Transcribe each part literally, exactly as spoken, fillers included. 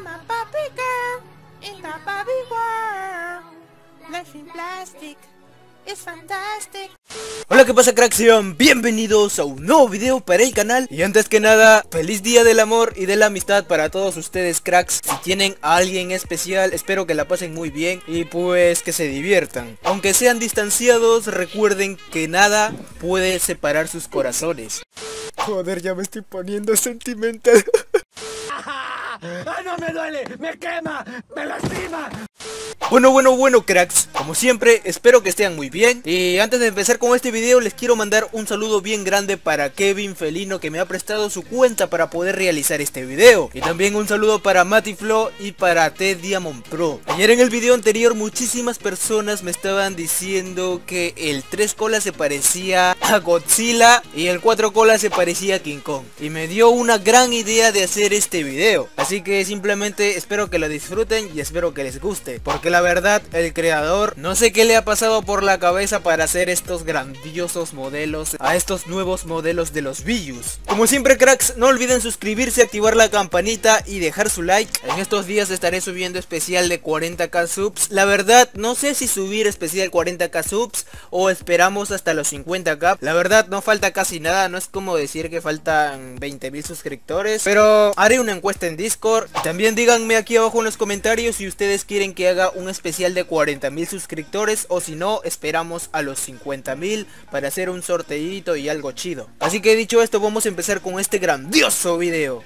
I'm a puppy girl in the puppy world. Life in plastic is fantastic. Hola, ¿qué pasa, cracks? Sean bienvenidos a un nuevo video para el canal. Y antes que nada, feliz día del amor y de la amistad para todos ustedes, cracks. Si tienen a alguien especial, espero que la pasen muy bien y pues que se diviertan. Aunque sean distanciados, recuerden que nada puede separar sus corazones. Joder, ya me estoy poniendo sentimental. ¡Ah, no me duele! ¡Me quema! ¡Me lastima! Bueno, bueno, bueno, cracks, como siempre, espero que estén muy bien. Y antes de empezar con este video, les quiero mandar un saludo bien grande para Kevin Felino, que me ha prestado su cuenta para poder realizar este video. Y también un saludo para Matiflo y para Ted Diamond Pro. Ayer en el video anterior, muchísimas personas me estaban diciendo que el tres colas se parecía a Godzilla y el cuatro colas se parecía a King Kong. Y me dio una gran idea de hacer este video, así que simplemente espero que lo disfruten y espero que les guste, porque la La verdad, el creador, no sé qué le ha pasado por la cabeza para hacer estos grandiosos modelos, a estos nuevos modelos de los Bijus. Como siempre, cracks, no olviden suscribirse, activar la campanita y dejar su like. En estos días estaré subiendo especial de cuarenta k subs. La verdad, no sé si subir especial cuarenta k subs o esperamos hasta los cincuenta k. La verdad, no falta casi nada, no es como decir que faltan veinte mil suscriptores, pero haré una encuesta en Discord. También díganme aquí abajo en los comentarios si ustedes quieren que haga un especial de cuarenta mil suscriptores, o si no, esperamos a los cincuenta mil para hacer un sorteito y algo chido. Así que dicho esto, vamos a empezar con este grandioso video.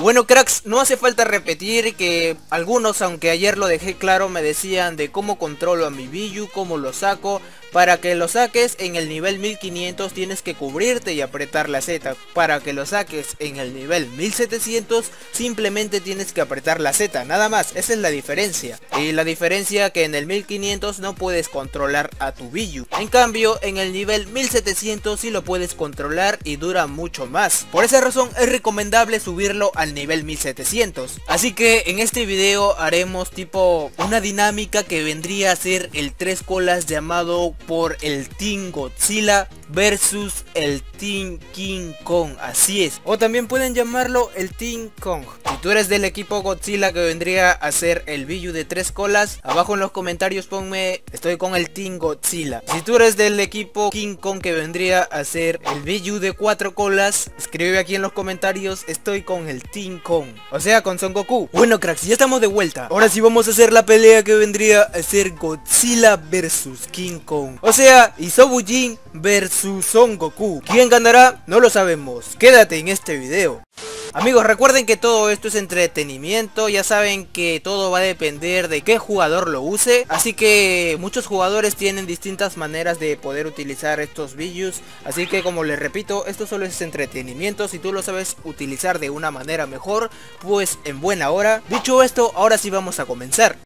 Bueno, cracks, no hace falta repetir que algunos, aunque ayer lo dejé claro, me decían de cómo controlo a mi Biju, cómo lo saco. Para que lo saques en el nivel mil quinientos tienes que cubrirte y apretar la Z. Para que lo saques en el nivel mil setecientos simplemente tienes que apretar la Z, nada más. Esa es la diferencia. Y la diferencia que en el mil quinientos no puedes controlar a tu Biju. En cambio, en el nivel mil setecientos sí lo puedes controlar y dura mucho más. Por esa razón es recomendable subirlo al nivel mil setecientos. Así que en este video haremos tipo una dinámica que vendría a ser el tres colas llamado por el Tingozilla versus el Team King Kong, así es. O también pueden llamarlo el King Kong. Si tú eres del equipo Godzilla, que vendría a ser el Biju de tres colas, abajo en los comentarios ponme estoy con el Team Godzilla. Si tú eres del equipo King Kong, que vendría a ser el Biju de cuatro colas, escribe aquí en los comentarios estoy con el King Kong, o sea con Son Goku. Bueno, cracks, ya estamos de vuelta. Ahora sí vamos a hacer la pelea que vendría a ser Godzilla versus King Kong, o sea Isobujin versus Son Goku. ¿Quién ganará? No lo sabemos. Quédate en este video. Amigos, recuerden que todo esto es entretenimiento, ya saben que todo va a depender de qué jugador lo use, así que muchos jugadores tienen distintas maneras de poder utilizar estos Bijus, así que como les repito, esto solo es entretenimiento. Si tú lo sabes utilizar de una manera mejor, pues en buena hora. Dicho esto, ahora sí vamos a comenzar.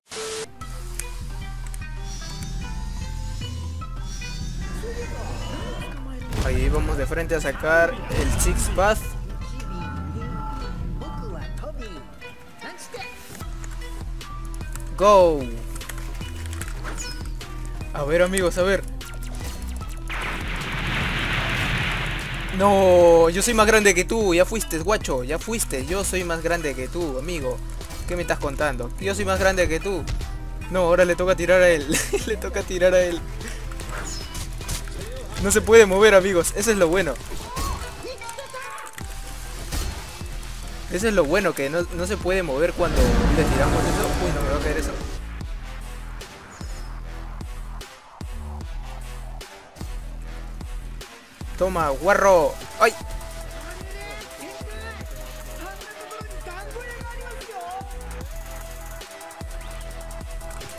Ahí vamos de frente a sacar el Six Path. Go. A ver, amigos, a ver. No, yo soy más grande que tú. Ya fuiste, guacho, ya fuiste. Yo soy más grande que tú, amigo. ¿Qué me estás contando? Yo soy más grande que tú. No, ahora le toca tirar a él. Le toca tirar a él. No se puede mover, amigos, eso es lo bueno. Eso es lo bueno, que no, no se puede mover cuando le tiramos eso. Uy, no me va a caer eso. Toma, guarro. ¡Ay!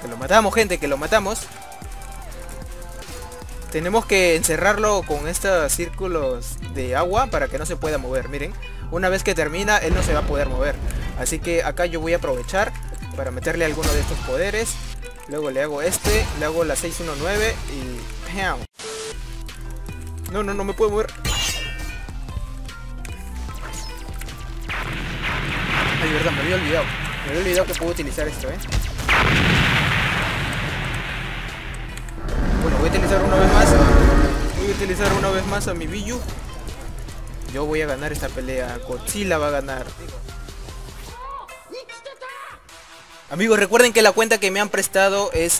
Que lo matamos, gente, que lo matamos. Tenemos que encerrarlo con estos círculos de agua para que no se pueda mover. Miren, una vez que termina, él no se va a poder mover. Así que acá yo voy a aprovechar para meterle alguno de estos poderes. Luego le hago este, le hago la seis uno nueve y ¡pam! No, no, no me puedo mover. Ay, verdad, me había olvidado. Me había olvidado que puedo utilizar esto, eh. Bueno, voy a utilizar una vez más. Voy a utilizar una vez más a mi Bijus. Yo voy a ganar esta pelea. Godzilla va a ganar. Amigos, recuerden que la cuenta que me han prestado es,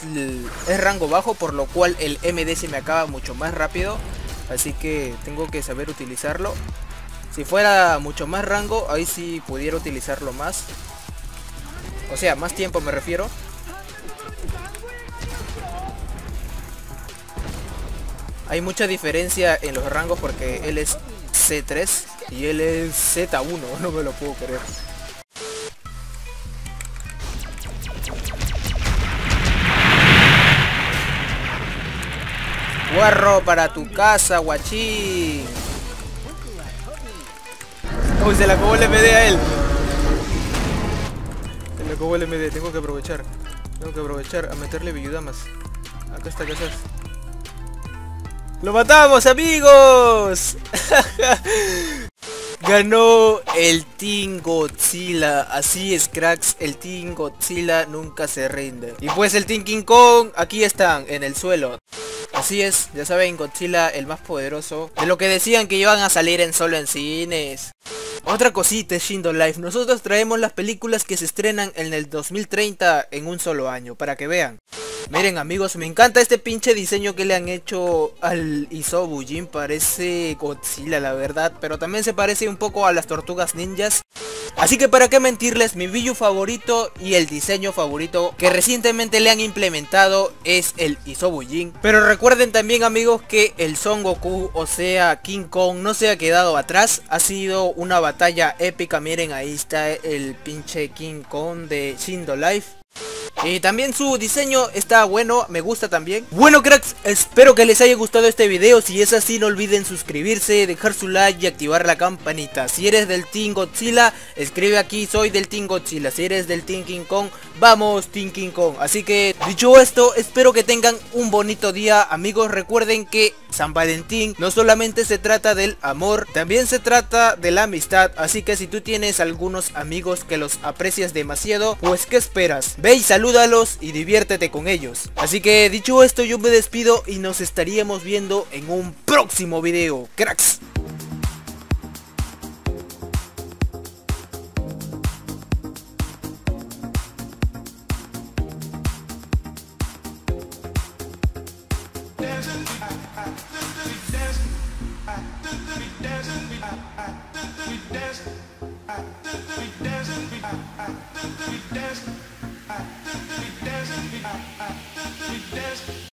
es rango bajo, por lo cual el M D se me acaba mucho más rápido. Así que tengo que saber utilizarlo. Si fuera mucho más rango, ahí sí pudiera utilizarlo más. O sea, más tiempo me refiero. Hay mucha diferencia en los rangos porque él es C tres y él es Z uno, no me lo puedo creer. Guarro para tu casa, guachín. Uy, se le acabó el M D a él. Se le acabó el M D, tengo que aprovechar. Tengo que aprovechar a meterle villudamas. Acá está, acá está. ¡Lo matamos, amigos! Ganó el Tingozilla. Así es, cracks, el Tingozilla nunca se rinde. Y pues el Team King Kong, aquí están, en el suelo. Así es, ya saben, Godzilla el más poderoso. De lo que decían que iban a salir en solo en cines. Otra cosita es Shindo Life. Nosotros traemos las películas que se estrenan en el dos mil treinta en un solo año, para que vean. Miren, amigos, me encanta este pinche diseño que le han hecho al Isobujin. Parece Godzilla, la verdad, pero también se parece un poco a las tortugas ninjas. Así que para qué mentirles, mi Bijus favorito y el diseño favorito que recientemente le han implementado es el Isobujin. Pero recuerden también, amigos, que el Son Goku, o sea King Kong, no se ha quedado atrás. Ha sido una batalla épica. Miren, ahí está el pinche King Kong de Shindo Life. Y también su diseño está bueno, me gusta también. Bueno, cracks, espero que les haya gustado este video. Si es así, no olviden suscribirse, dejar su like y activar la campanita. Si eres del Team Godzilla, escribe aquí, soy del Team Godzilla. Si eres del Team King Kong, vamos Team King Kong. Así que, dicho esto, espero que tengan un bonito día. Amigos, recuerden que San Valentín no solamente se trata del amor, también se trata de la amistad. Así que si tú tienes algunos amigos que los aprecias demasiado, pues ¿qué esperas? Ve y salúdalos y diviértete con ellos. Así que dicho esto, yo me despido y nos estaríamos viendo en un próximo video, cracks. I think that we dancing, I think that we dancing, I think that we dancing.